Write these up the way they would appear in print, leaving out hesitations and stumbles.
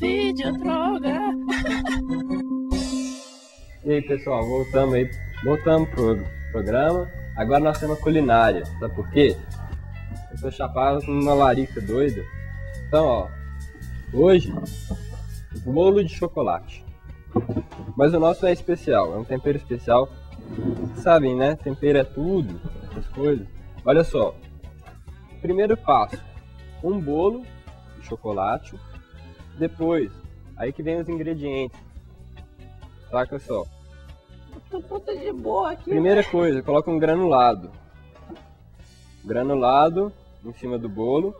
vídeo, droga. E aí pessoal, voltamos pro programa. Agora nós temos culinária, sabe por quê? Eu tô chapado numa larica doida. Então ó, hoje bolo de chocolate. Mas o nosso é especial, é um tempero especial. Sabem, né? Tempero é tudo, essas coisas. Olha só, primeiro passo, um bolo de chocolate. Depois, aí que vem os ingredientes. Saca só. Tô puta de boa aqui. Primeira coisa, coloca um granulado. Granulado em cima do bolo.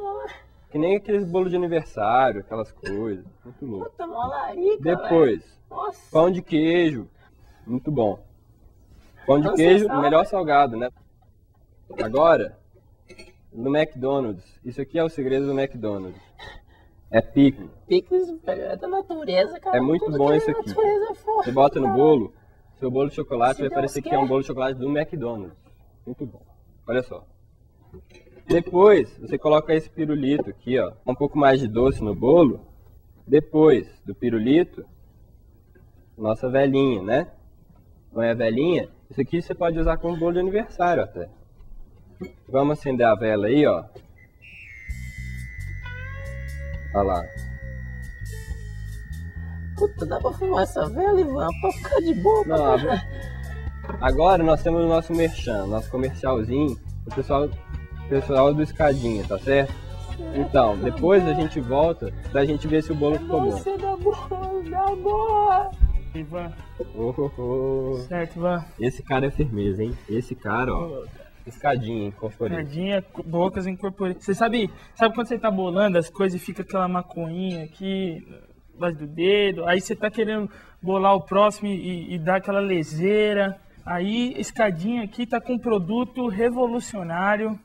Que nem aqueles bolos de aniversário, aquelas coisas. Muito louco. Puta malarica. Depois, pão de queijo. Muito bom. Pão de queijo, melhor salgado, né? Agora, no McDonald's. Isso aqui é o segredo do McDonald's. É picles. Picles é da natureza, cara. É muito bom isso aqui. Você bota no bolo, seu bolo de chocolate vai parecer que é um bolo de chocolate do McDonald's. Muito bom. Olha só. Depois, você coloca esse pirulito aqui, ó. Um pouco mais de doce no bolo. Depois do pirulito, nossa velhinha, né? Não é a velhinha? Isso aqui você pode usar como bolo de aniversário até. Vamos acender a vela aí, ó. Olha lá. Puta, dá pra fumar essa vela, Ivan? Pra ficar de boa. Não, agora nós temos o nosso merchan, nosso comercialzinho. O pessoal do Escadinha, tá certo? Então, depois a gente volta pra gente ver se o bolo ficou bom. Você dá boa, dá boa. Ivan. Certo, Ivan. Esse cara é firmeza, hein? Esse cara, ó. Escadinha, incorporada. Escadinha, bocas incorporadas. Você sabe quando você tá bolando as coisas e fica aquela maconhinha aqui, base do dedo, aí você tá querendo bolar o próximo e dar aquela leseira. Aí, Escadinha aqui tá com um produto revolucionário,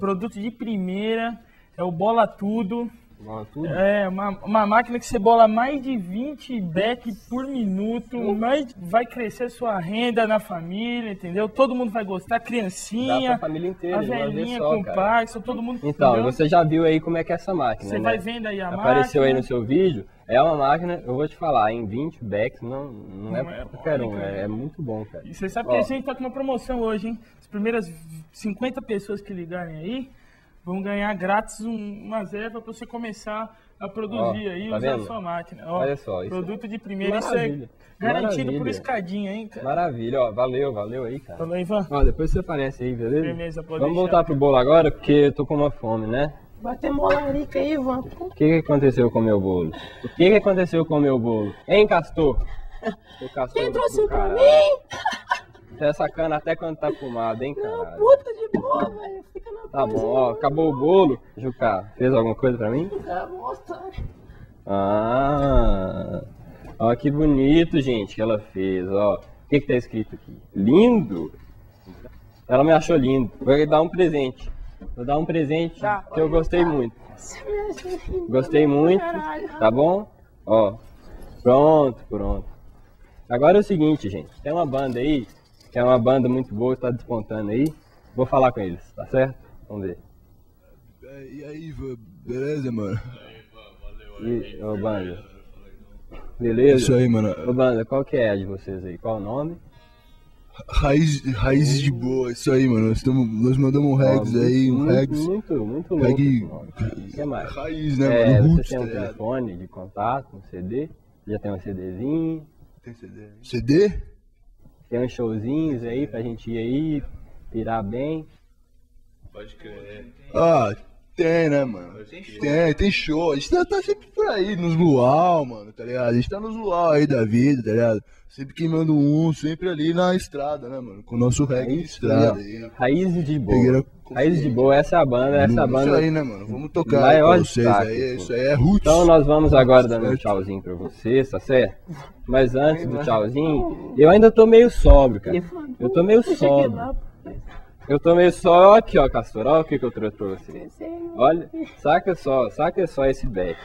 produto de primeira, é o Bola Tudo. Bola Tudo? É, uma máquina que você bola mais de 20 back por minuto, vai crescer sua renda na família, entendeu? Todo mundo vai gostar, criancinha, dá pra família inteira, a velhinha só, com cara. O pai, só todo mundo... Então, entendeu? Você já viu aí como é que é essa máquina, você né? vai vendo aí a Apareceu máquina. Apareceu aí no seu vídeo, é uma máquina, eu vou te falar, em 20 backs não é pra qualquer um, é muito bom, cara. E você sabe que a gente tá com uma promoção hoje, hein? As primeiras 50 pessoas que ligarem aí, vão ganhar grátis umas ervas para você começar a produzir aí, tá usar vendo? A sua máquina. Ó, olha só, produto de primeira, maravilha. Isso é garantido por Escadinha, hein, cara? Maravilha, ó, valeu aí, cara. Valeu, Ivan. Ó, depois você aparece aí, beleza? Beleza, pode Vamos deixar. Voltar pro bolo agora, porque eu tô com uma fome, né? Bateu uma larica aí, Ivan. O que aconteceu com o meu bolo? O que aconteceu com o meu bolo? Hein, Castor? Castor Quem trouxe pra mim? Você é sacana até quando tá fumado, hein, cara? Não, puta de boa, velho. Fica na Tá bom, ó. Acabou o bolo. Juca, fez alguma coisa pra mim? Ah, ó, que bonito, gente, que ela fez, ó. O que que tá escrito aqui? Lindo? Ela me achou lindo. Vou dar um presente. Vou dar um presente que eu gostei muito. Gostei muito, tá bom? Ó, pronto. Agora é o seguinte, gente. Tem uma banda aí... que é uma banda muito boa, está despontando aí. Vou falar com eles, tá certo? Vamos ver. E aí, beleza, mano? E aí, ô banda. Beleza? Isso aí, mano. Ô banda, qual que é a de vocês aí? Qual o nome? Raiz de Boa, isso aí, mano. Nós mandamos um regs aí, um regs. Muito louco. Reggae... O que mais? Raiz, né, mano? Você tem um telefone de contato, um CD? Já tem um CDzinho? Tem CD. CD? Tem uns showzinhos aí pra gente ir aí, pirar bem. Pode crer. Ah, tem, né, mano? Tem show. A gente tá sempre por aí, nos luau, mano, tá ligado? A gente tá nos luau aí da vida, tá ligado? Sempre queimando sempre ali na estrada, né, mano? Com o nosso reggae de estrada aí. Raiz de Boa. Raiz de Boa, essa é a banda, Isso aí, né, mano? Vamos tocar pra vocês aí, isso aí é roots. Então nós vamos agora dando um tchauzinho pra vocês, tá certo? Mas antes do tchauzinho, eu ainda tô meio sóbrio, cara. Eu tô meio sóbrio, aqui, ó, Castor, olha o que eu trouxe pra vocês. Olha, saca só esse back,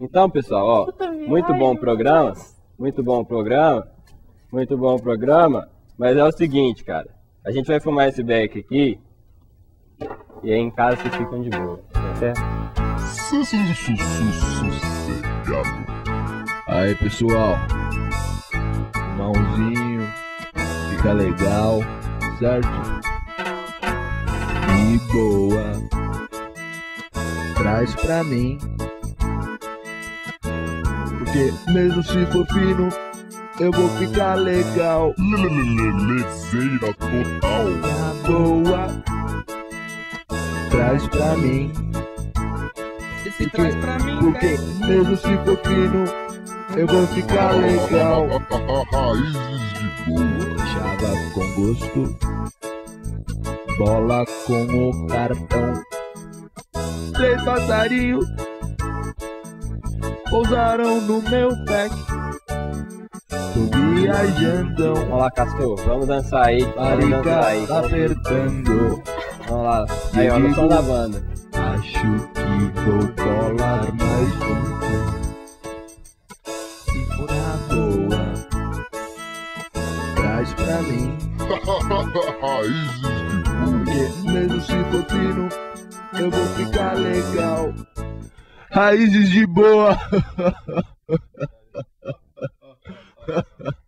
Então, pessoal, ó, muito bom o programa, mas é o seguinte, cara. A gente vai fumar esse beck aqui e aí em casa vocês ficam de boa, tá certo? sossegado. Aí, pessoal, mãozinho, fica legal, certo? E boa, traz pra mim, porque mesmo se for fino, eu vou ficar legal. Lezeira total. Boa, traz pra mim. Esse traz pra mim, porque mesmo se for fino, eu vou ficar legal. Raízes de boa. Chava com gosto, bola com o cartão. Três passarinhos pousaram no meu pé. Tô viajando. Vamos lá, Castor, vamos dançar aí. Marica apertando. Vamos lá, aí olha o som da banda. Acho que vou colar mais um. Se for na boa, traz pra mim. Raízes de boa. Mesmo se for fino, eu vou ficar legal. Raízes de boa. Ha ha ha.